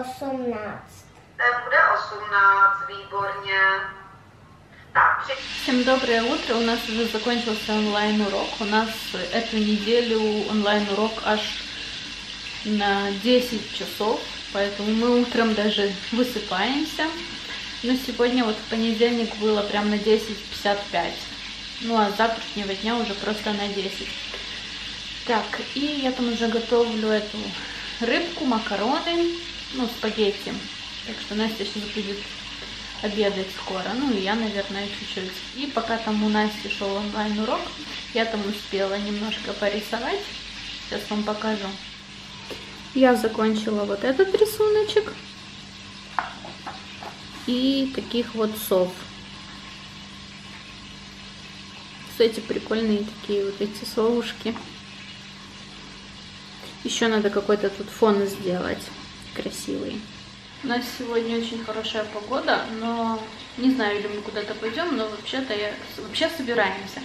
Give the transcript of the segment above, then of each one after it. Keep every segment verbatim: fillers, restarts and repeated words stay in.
osmnáct. Ten bude osmnáct, výborně. Так. Всем доброе утро. У нас уже закончился онлайн-урок. У нас эту неделю онлайн-урок аж на десять часов, поэтому мы утром даже высыпаемся. Но сегодня вот в понедельник было прям на десять пятьдесят пять. Ну а с завтрашнего дня уже просто на десять. Так, и я там уже готовлю эту рыбку, макароны, ну, спагетти. Так что Настя сейчас будет обедать скоро. Ну, и я, наверное, чуть-чуть. И пока там у Насти шел онлайн-урок, я там успела немножко порисовать. Сейчас вам покажу. Я закончила вот этот рисуночек. И таких вот сов. Кстати, прикольные такие вот эти совушки. Еще надо какой-то тут фон сделать красивый. У нас сегодня очень хорошая погода, но не знаю, или мы куда-то пойдем, но вообще-то я... вообще собираемся.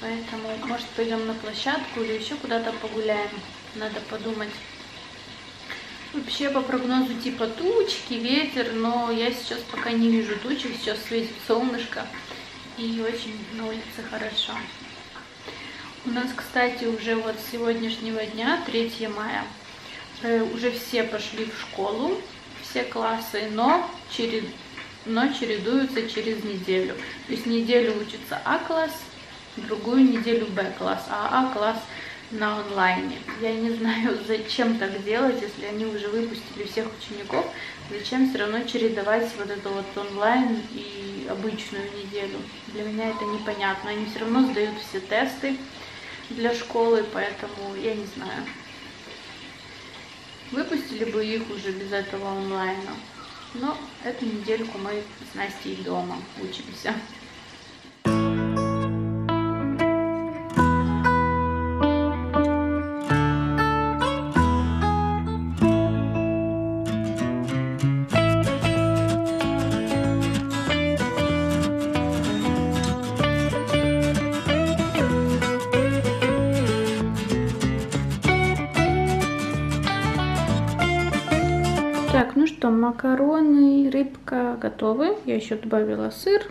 Поэтому, может, пойдем на площадку или еще куда-то погуляем. Надо подумать. Вообще, по прогнозу типа тучки, ветер, но я сейчас пока не вижу тучек, сейчас светит солнышко. И очень на улице хорошо. У нас, кстати, уже вот с сегодняшнего дня, третьего мая, уже все пошли в школу, все классы, но, черед... но чередуются через неделю. То есть неделю учится А-класс, другую неделю Б-класс, а А-класс на онлайне. Я не знаю, зачем так делать, если они уже выпустили всех учеников, зачем все равно чередовать вот это вот онлайн и обычную неделю. Для меня это непонятно. Они все равно сдают все тесты для школы, поэтому я не знаю. Выпустили бы их уже без этого онлайна. Но эту недельку мы с Настей дома учимся. Так, ну что, макароны, рыбка готовы. Я еще добавила сыр.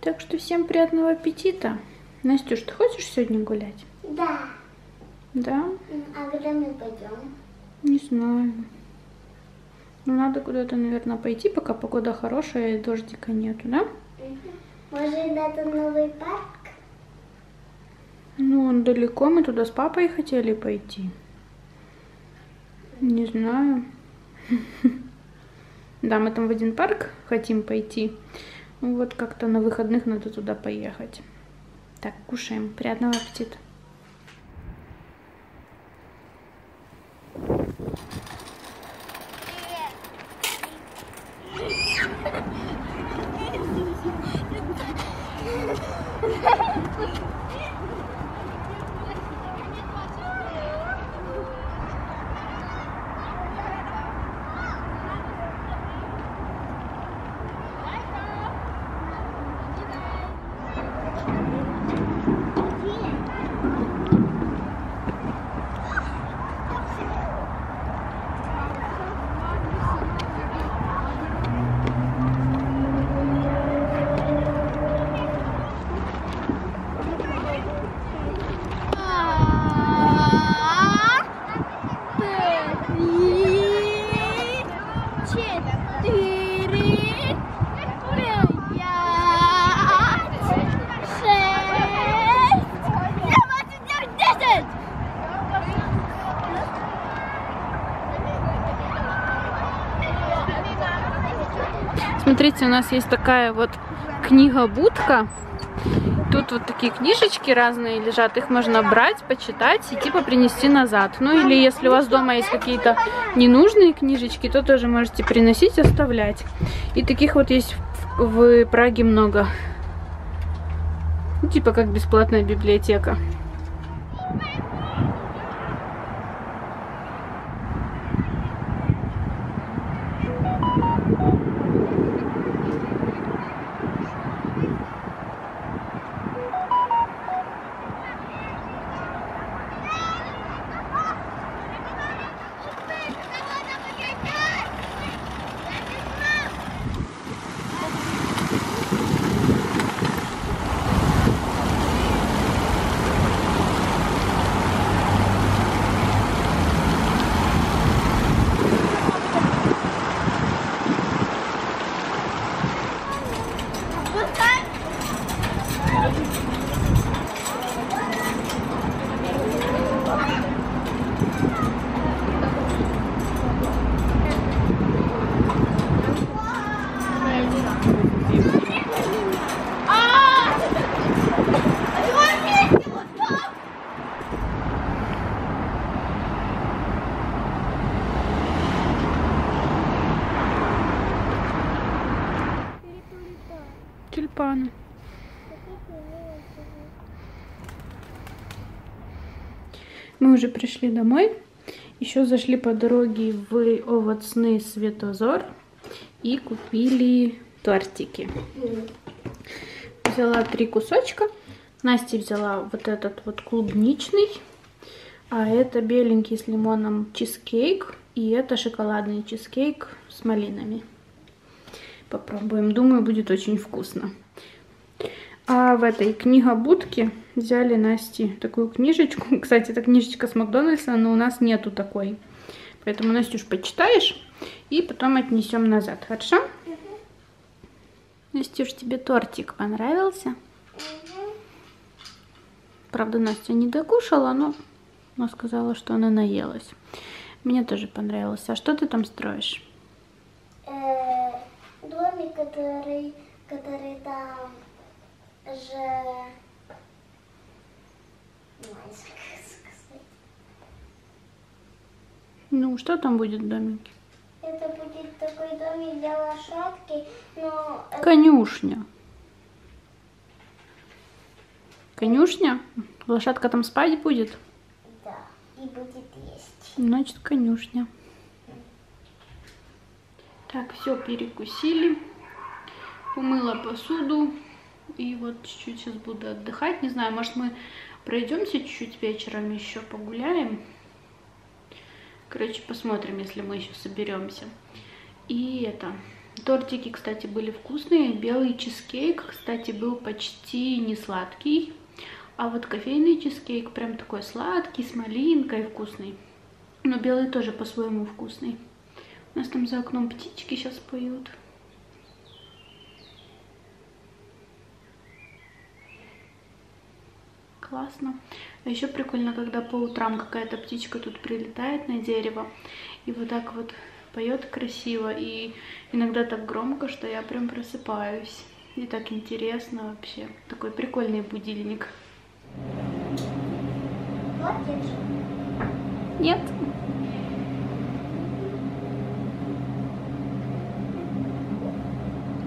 Так что всем приятного аппетита. Настюш, ты хочешь сегодня гулять? Да. Да? А где мы пойдем? Не знаю. Ну, надо куда-то, наверное, пойти, пока погода хорошая и дождика нету, да? Может, это новый парк? Ну, он далеко. Мы туда с папой хотели пойти. Не знаю. Да, мы там в один парк хотим пойти. Вот как-то на выходных надо туда поехать. Так, кушаем. Приятного аппетита. Смотрите, у нас есть такая вот книгобудка. Тут вот такие книжечки разные лежат. Их можно брать, почитать и типа принести назад. Ну или если у вас дома есть какие-то ненужные книжечки, то тоже можете приносить, оставлять. И таких вот есть в Праге много. Ну, типа как бесплатная библиотека. Yeah! ресторана. Мы уже пришли домой. Еще зашли по дороге в овощный Светозор и купили тортики. Взяла три кусочка. Настя взяла вот этот вот клубничный, а это беленький с лимоном чизкейк, и это шоколадный чизкейк с малинами. Попробуем. Думаю, будет очень вкусно. А в этой книгобудке взяли Насте такую книжечку. Кстати, это книжечка с Макдональдса, но у нас нету такой. Поэтому, Настюш, почитаешь и потом отнесем назад. Хорошо? Угу. Настюш, тебе тортик понравился? Угу. Правда, Настя не докушала, но она сказала, что она наелась. Мне тоже понравилось. А что ты там строишь? Э-э, домик, который, который там... Же... Ну, что там будет в домике? Это будет такой домик для лошадки, но... Конюшня. Конюшня? Лошадка там спать будет? Да, и будет есть. Значит, конюшня. Так, все перекусили. Умыла посуду. И вот чуть-чуть сейчас буду отдыхать. Не знаю, может, мы пройдемся чуть-чуть вечером еще погуляем. Короче, посмотрим, если мы еще соберемся. И это... Тортики, кстати, были вкусные. Белый чизкейк, кстати, был почти не сладкий. А вот кофейный чизкейк прям такой сладкий, с малинкой, вкусный. Но белый тоже по-своему вкусный. У нас там за окном птички сейчас поют. Классно. А еще прикольно, когда по утрам какая-то птичка тут прилетает на дерево и вот так вот поет красиво, и иногда так громко, что я прям просыпаюсь. И так интересно вообще. Такой прикольный будильник. Платишь? Нет.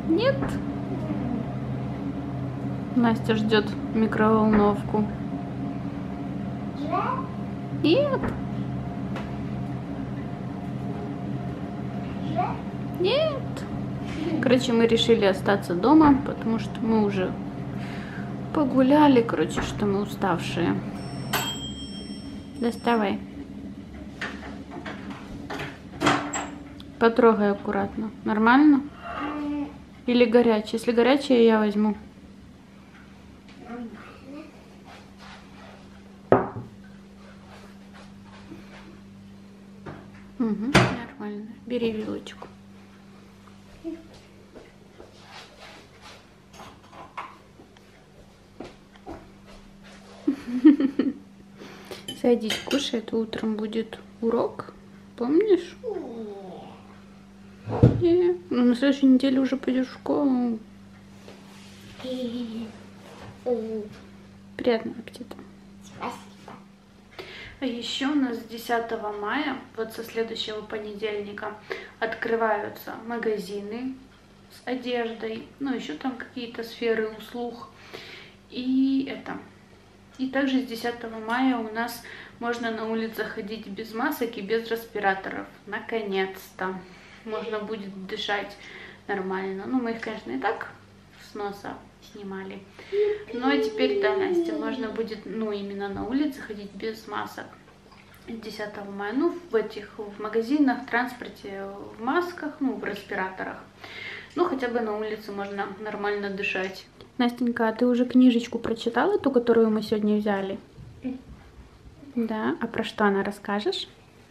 Нет. Настя ждет микроволновку. Нет. Нет. Короче, мы решили остаться дома, потому что мы уже погуляли, короче, что мы уставшие. Доставай. Потрогай аккуратно. Нормально? Или горячее? Если горячее, я возьму. Угу, нормально. Бери вилочку. Садись, кушай, это утром будет урок. Помнишь? Нет. Ну, на следующей неделе уже пойдешь в школу. Приятного аппетита. А еще у нас с десятого мая, вот со следующего понедельника, открываются магазины с одеждой, ну еще там какие-то сферы услуг. И это. И также с десятого мая у нас можно на улице ходить без масок и без респираторов. Наконец-то можно будет дышать нормально. Ну, мы их, конечно, и так с носа снимали. Ну а теперь, да, Настя, можно будет, ну, именно на улице ходить без масок десятого мая. Ну, в этих, в магазинах, в транспорте, в масках, ну, в респираторах. Ну, хотя бы на улице можно нормально дышать. Настенька, а ты уже книжечку прочитала, ту, которую мы сегодня взяли? Да? А про что она расскажешь?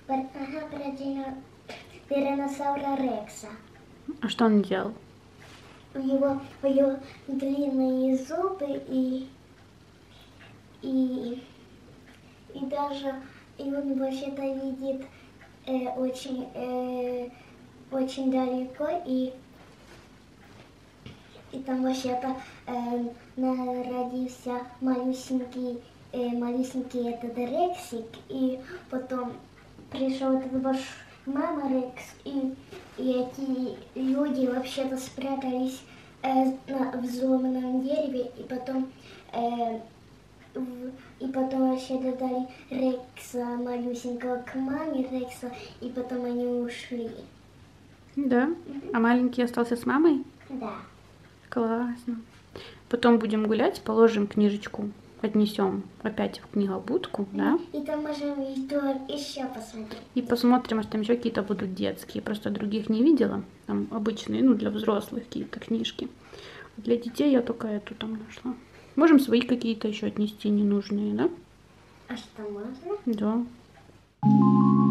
Ага, про Тираннозавра Рекса. А что он делал? У него, у него длинные зубы и, и, и даже и он вообще-то видит э, очень, э, очень далеко, и, и там вообще-то э, родился малюсенький, э, малюсенький этот Рексик, и потом пришел этот ваш мама Рекс, и, и эти люди вообще-то спрятались э, на взломанном дереве, и потом э, и потом вообще додали Рекса малюсенького к маме Рекса, и потом они ушли. Да? А маленький остался с мамой? Да. Классно. Потом будем гулять, положим книжечку, отнесем опять в книгобудку, да? И там можем еще посмотреть. И посмотрим, может, там еще какие-то будут детские. Просто других не видела. Там обычные, ну, для взрослых какие-то книжки. Для детей я только эту там нашла. Можем свои какие-то еще отнести ненужные, да? А что, можно? Да.